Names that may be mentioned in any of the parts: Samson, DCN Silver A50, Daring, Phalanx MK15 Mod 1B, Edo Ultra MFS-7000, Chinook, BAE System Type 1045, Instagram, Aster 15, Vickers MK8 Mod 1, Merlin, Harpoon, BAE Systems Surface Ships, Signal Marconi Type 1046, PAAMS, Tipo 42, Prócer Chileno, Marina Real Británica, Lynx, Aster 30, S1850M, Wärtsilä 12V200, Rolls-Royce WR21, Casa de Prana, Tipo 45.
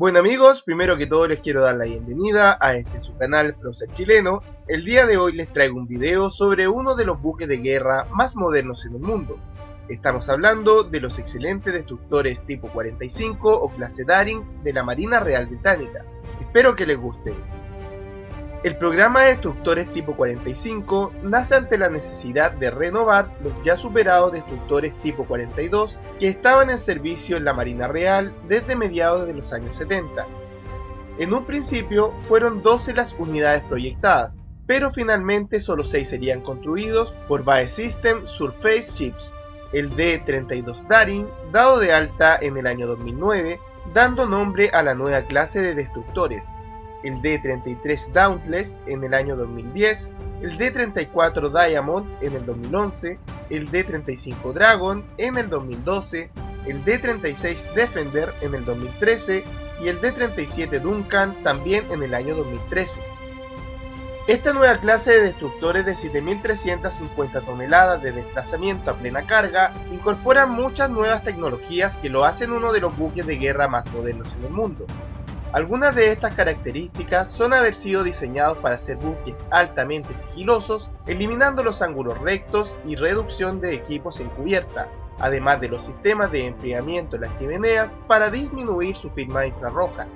Bueno amigos, primero que todo les quiero dar la bienvenida a este su canal Prócer Chileno. El día de hoy les traigo un video sobre uno de los buques de guerra más modernos en el mundo. Estamos hablando de los excelentes destructores tipo 45 o clase Daring de la Marina Real Británica. Espero que les guste. El programa de destructores tipo 45 nace ante la necesidad de renovar los ya superados destructores tipo 42 que estaban en servicio en la Marina Real desde mediados de los años 70. En un principio fueron 12 las unidades proyectadas, pero finalmente solo 6 serían construidos por BAE Systems Surface Ships, el D-32 Daring, dado de alta en el año 2009, dando nombre a la nueva clase de destructores. El D-33 Dauntless en el año 2010, el D-34 Diamond en el 2011, el D-35 Dragon en el 2012, el D-36 Defender en el 2013 y el D-37 Duncan también en el año 2013. Esta nueva clase de destructores de 7.350 toneladas de desplazamiento a plena carga incorpora muchas nuevas tecnologías que lo hacen uno de los buques de guerra más modernos en el mundo. Algunas de estas características son haber sido diseñados para ser buques altamente sigilosos, eliminando los ángulos rectos y reducción de equipos en cubierta, además de los sistemas de enfriamiento en las chimeneas para disminuir su firma infrarroja.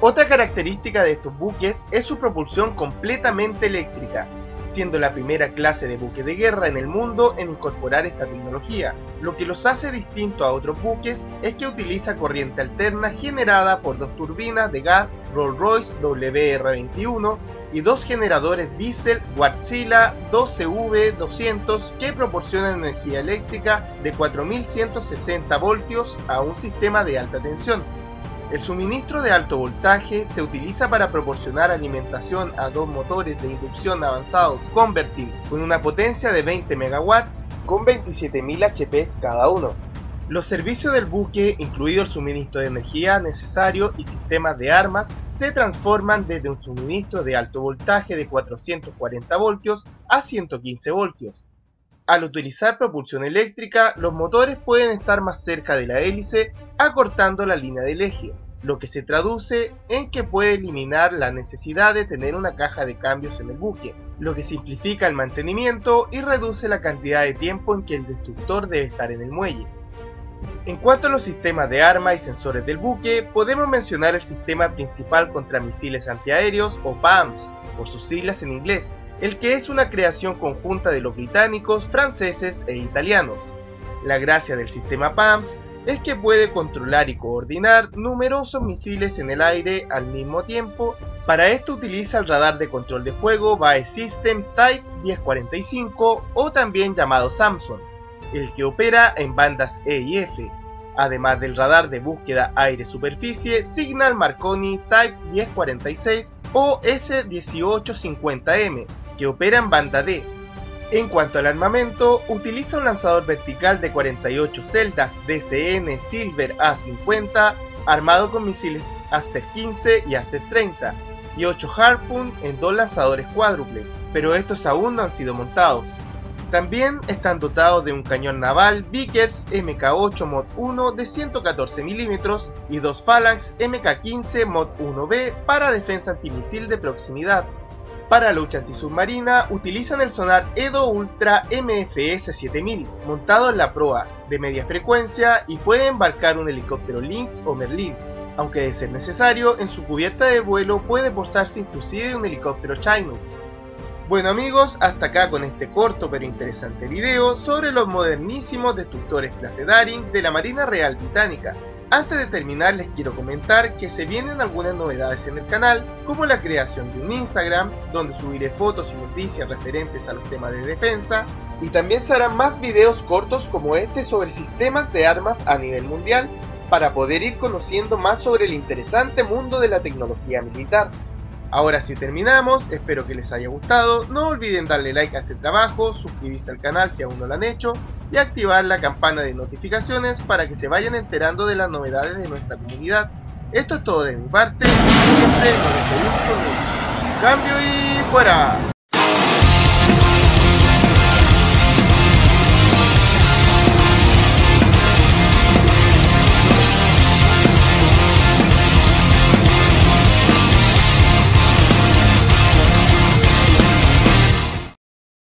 Otra característica de estos buques es su propulsión completamente eléctrica, siendo la primera clase de buque de guerra en el mundo en incorporar esta tecnología. Lo que los hace distinto a otros buques es que utiliza corriente alterna generada por 2 turbinas de gas Rolls-Royce WR21 y 2 generadores diésel Wärtsilä 12V200 que proporcionan energía eléctrica de 4160 voltios a un sistema de alta tensión. El suministro de alto voltaje se utiliza para proporcionar alimentación a 2 motores de inducción avanzados Converting con una potencia de 20 MW con 27.000 HP cada uno. Los servicios del buque, incluido el suministro de energía necesario y sistemas de armas, se transforman desde un suministro de alto voltaje de 440 voltios a 115 voltios. Al utilizar propulsión eléctrica, los motores pueden estar más cerca de la hélice, acortando la línea del eje, lo que se traduce en que puede eliminar la necesidad de tener una caja de cambios en el buque, lo que simplifica el mantenimiento y reduce la cantidad de tiempo en que el destructor debe estar en el muelle. En cuanto a los sistemas de arma y sensores del buque, podemos mencionar el sistema principal contra misiles antiaéreos o PAAMS, por sus siglas en inglés, el que es una creación conjunta de los británicos, franceses e italianos. La gracia del sistema PAAMS es que puede controlar y coordinar numerosos misiles en el aire al mismo tiempo. Para esto utiliza el radar de control de fuego BAE System Type 1045 o también llamado Samson, el que opera en bandas E y F, además del radar de búsqueda aire-superficie Signal Marconi Type 1046 o S1850M, que opera en banda D. En cuanto al armamento, utiliza un lanzador vertical de 48 celdas DCN Silver A50 armado con misiles Aster 15 y Aster 30 y 8 Harpoon en 2 lanzadores cuádruples, pero estos aún no han sido montados. También están dotados de un cañón naval Vickers MK8 Mod 1 de 114 mm y 2 Phalanx MK15 Mod 1B para defensa antimisil de proximidad. Para lucha antisubmarina utilizan el sonar Edo Ultra MFS-7000 montado en la proa, de media frecuencia, y puede embarcar un helicóptero Lynx o Merlin, aunque de ser necesario en su cubierta de vuelo puede posarse inclusive un helicóptero Chinook. Bueno amigos, hasta acá con este corto pero interesante video sobre los modernísimos destructores clase Daring de la Marina Real Británica. Antes de terminar les quiero comentar que se vienen algunas novedades en el canal, como la creación de un Instagram, donde subiré fotos y noticias referentes a los temas de defensa, y también se harán más videos cortos como este sobre sistemas de armas a nivel mundial, para poder ir conociendo más sobre el interesante mundo de la tecnología militar. Ahora sí terminamos, espero que les haya gustado, no olviden darle like a este trabajo, suscribirse al canal si aún no lo han hecho y activar la campana de notificaciones para que se vayan enterando de las novedades de nuestra comunidad. Esto es todo de mi parte, siempre nos despedimos con un cambio y fuera.